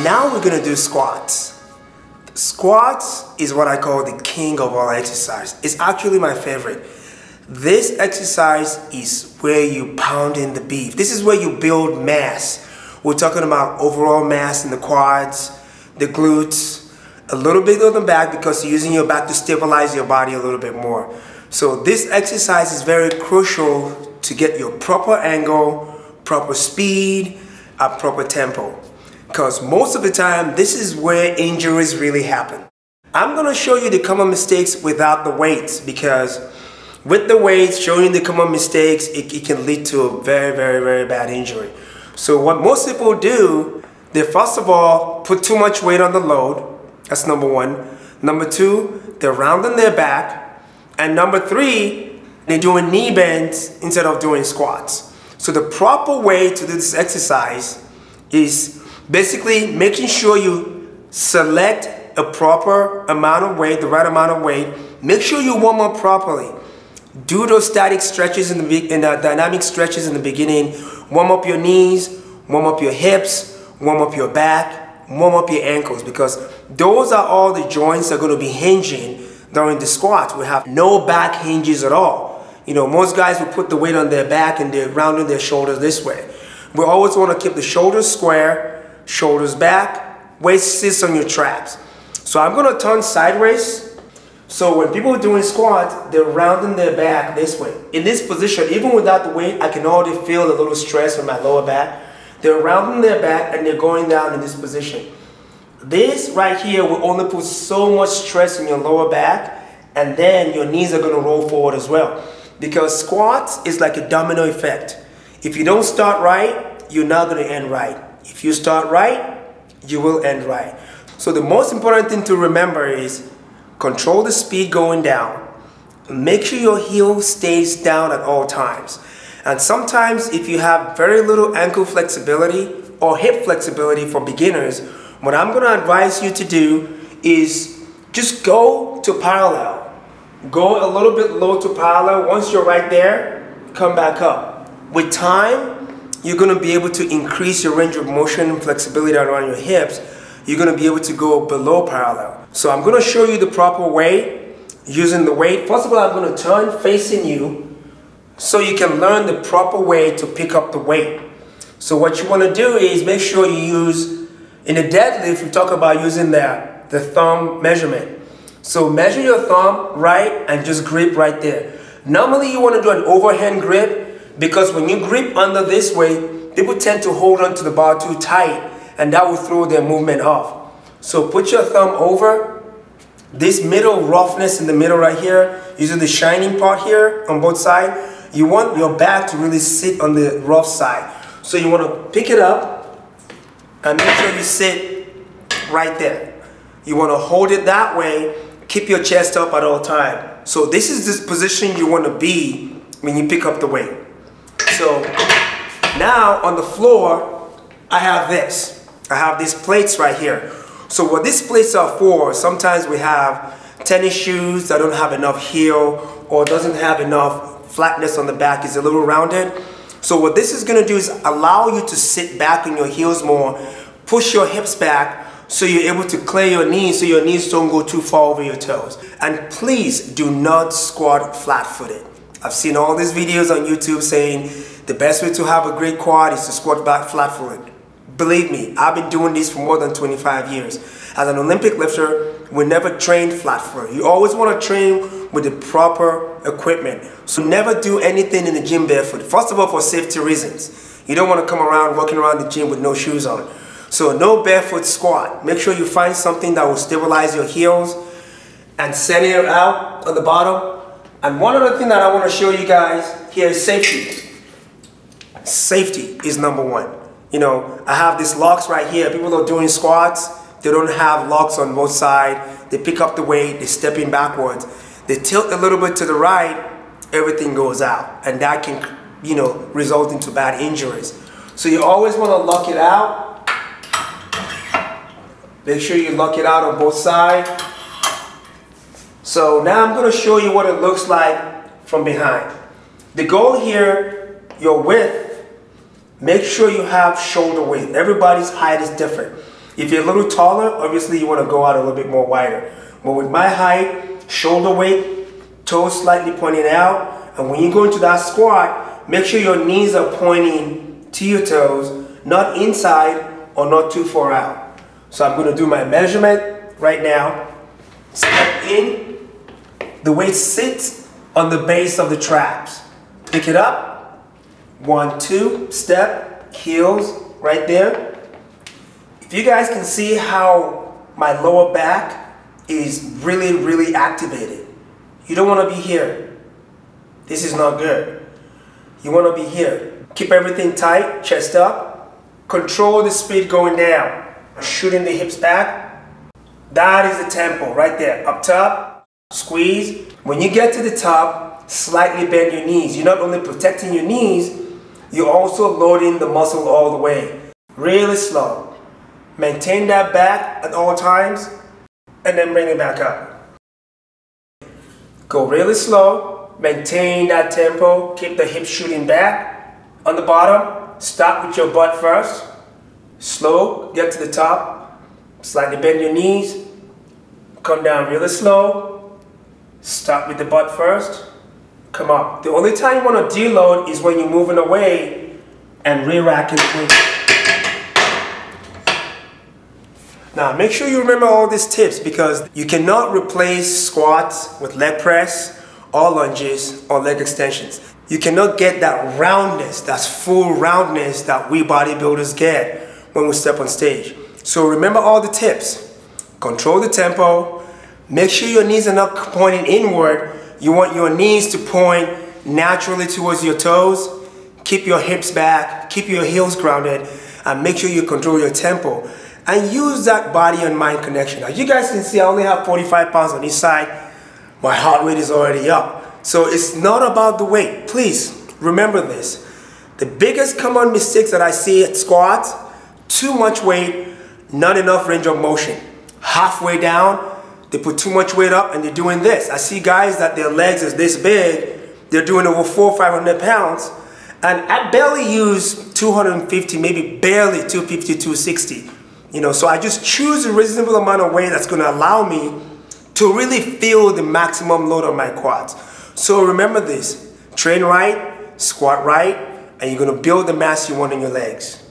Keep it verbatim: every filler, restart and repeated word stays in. Now we're gonna do squats. Squats is what I call the king of all exercise. It's actually my favorite. This exercise is where you pound in the beef. This is where you build mass. We're talking about overall mass in the quads, the glutes, a little bit on the back because you're using your back to stabilize your body a little bit more. So this exercise is very crucial to get your proper angle, proper speed, and proper tempo. Because most of the time, this is where injuries really happen. I'm gonna show you the common mistakes without the weights, because with the weights, showing the common mistakes, it, it can lead to a very, very, very bad injury. So what most people do, they first of all, put too much weight on the load. That's number one. Number two, they're rounding their back. And number three, they're doing knee bends instead of doing squats. So the proper way to do this exercise is basically making sure you select a proper amount of weight, the right amount of weight. Make sure you warm up properly. Do those static stretches in the, in the dynamic stretches in the beginning. Warm up your knees, warm up your hips, warm up your back, warm up your ankles, because those are all the joints that are going to be hinging during the squats. We have no back hinges at all. You know, most guys will put the weight on their back and they're rounding their shoulders this way. We always want to keep the shoulders square. Shoulders back, waist sits on your traps. So I'm gonna turn sideways. So when people are doing squats, they're rounding their back this way. In this position, even without the weight, I can already feel a little stress on my lower back. They're rounding their back and they're going down in this position. This right here will only put so much stress on your lower back, and then your knees are gonna roll forward as well. Because squats is like a domino effect. If you don't start right, you're not gonna end right. If you start right, you will end right. So the most important thing to remember is control the speed going down. Make sure your heel stays down at all times. And sometimes if you have very little ankle flexibility or hip flexibility for beginners, what I'm gonna advise you to do is just go to parallel. Go a little bit low to parallel. Once you're right there, come back up. With time, you're gonna be able to increase your range of motion and flexibility around your hips. You're gonna be able to go below parallel. So I'm gonna show you the proper way using the weight. First of all, I'm gonna turn facing you so you can learn the proper way to pick up the weight. So what you wanna do is make sure you use, in a deadlift, we talk about using the, the thumb measurement. So measure your thumb right and just grip right there. Normally you wanna do an overhand grip, because when you grip under this way, people tend to hold on to the bar too tight, and that will throw their movement off. So put your thumb over this middle roughness in the middle right here, using the shining part here on both sides. You want your back to really sit on the rough side. So you want to pick it up and make sure you sit right there. You want to hold it that way, keep your chest up at all times. So this is this position you want to be when you pick up the weight. So now on the floor, I have this. I have these plates right here. So what these plates are for, sometimes we have tennis shoes that don't have enough heel or doesn't have enough flatness on the back, it's a little rounded. So what this is gonna do is allow you to sit back on your heels more, push your hips back so you're able to clear your knees so your knees don't go too far over your toes. And please do not squat flat-footed. I've seen all these videos on YouTube saying the best way to have a great quad is to squat back flat-footed. Believe me, I've been doing this for more than twenty-five years. As an Olympic lifter, we never train flat-footed. You always want to train with the proper equipment. So never do anything in the gym barefoot. First of all, for safety reasons. You don't want to come around walking around the gym with no shoes on. So no barefoot squat. Make sure you find something that will stabilize your heels and set it out on the bottom. And one other thing that I want to show you guys here is safety. Safety is number one. You know, I have these locks right here. People are doing squats. They don't have locks on both sides. They pick up the weight. They're stepping backwards. They tilt a little bit to the right. Everything goes out. And that can, you know, result into bad injuries. So you always want to lock it out. Make sure you lock it out on both sides. So now I'm going to show you what it looks like from behind. The goal here, your width, make sure you have shoulder width. Everybody's height is different. If you're a little taller, obviously you want to go out a little bit more wider. But with my height, shoulder width, toes slightly pointing out. And when you go into that squat, make sure your knees are pointing to your toes, not inside or not too far out. So I'm going to do my measurement right now. Step in, the weight sits on the base of the traps. Pick it up, one, two, step, heels right there. If you guys can see how my lower back is really, really activated. You don't want to be here. This is not good. You want to be here. Keep everything tight, chest up. Control the speed going down. Shooting the hips back. That is the tempo right there. Up top, squeeze. When you get to the top, slightly bend your knees. You're not only protecting your knees, you're also loading the muscle all the way. Really slow. Maintain that back at all times and then bring it back up. Go really slow. Maintain that tempo. Keep the hips shooting back. On the bottom, stop with your butt first. Slow, get to the top. Slightly bend your knees, come down really slow, start with the butt first, come up. The only time you want to deload is when you're moving away and re-racking the weight. Now make sure you remember all these tips because you cannot replace squats with leg press or lunges or leg extensions. You cannot get that roundness, that full roundness that we bodybuilders get when we step on stage. So remember all the tips. Control the tempo. Make sure your knees are not pointing inward. You want your knees to point naturally towards your toes. Keep your hips back. Keep your heels grounded. And make sure you control your tempo. And use that body and mind connection. Now you guys can see I only have forty-five pounds on each side. My heart rate is already up. So it's not about the weight. Please remember this. The biggest common mistakes that I see at squats, too much weight, not enough range of motion. Halfway down, they put too much weight up and they're doing this. I see guys that their legs is this big, they're doing over four or five hundred pounds, and I barely use two hundred fifty, maybe barely two fifty, two sixty. You know, so I just choose a reasonable amount of weight that's gonna allow me to really feel the maximum load on my quads. So remember this, train right, squat right, and you're gonna build the mass you want in your legs.